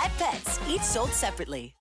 Live Pets, each sold separately.